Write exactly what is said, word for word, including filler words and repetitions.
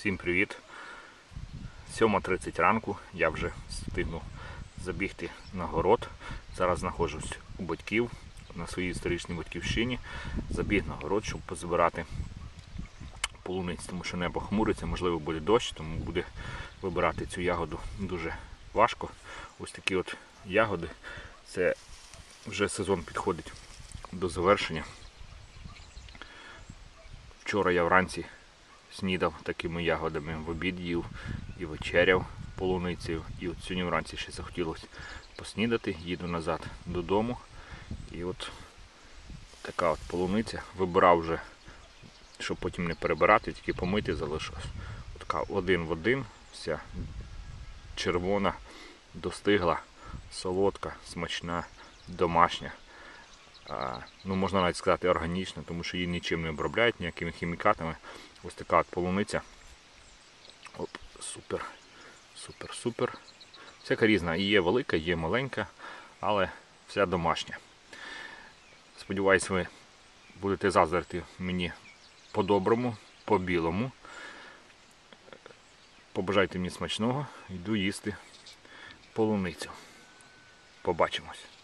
Всім привіт! сьома тридцять ранку, я вже встигну забігти на город. Зараз знаходжусь у батьків, на своїй історичній батьківщині. Забіг на город, щоб позабирати полуниць, тому що небо хмуриться, можливо буде дощ, тому буде вибирати цю ягоду дуже важко. Ось такі от ягоди. Це вже сезон підходить до завершення. Вчора я вранці снідав такими ягодами, в обід їв і вечеряв полуницею. І от сьогодні вранці ще захотілося поснідати. Їду назад додому. І от така от полуниця. Вибирав вже, щоб потім не перебирати, тільки помити залишилось. Така один в один, вся червона, достигла, солодка, смачна, домашня. Ну, можна навіть сказати органічна, тому що її нічим не обробляють, ніякими хімікатами. Ось така от полуниця. Оп, супер, супер, супер. Всяка різна. І є велика, є маленька, але вся домашня. Сподіваюсь, ви будете заздрити мені по-доброму, по-білому. Побажайте мені смачного. Йду їсти полуницю. Побачимось.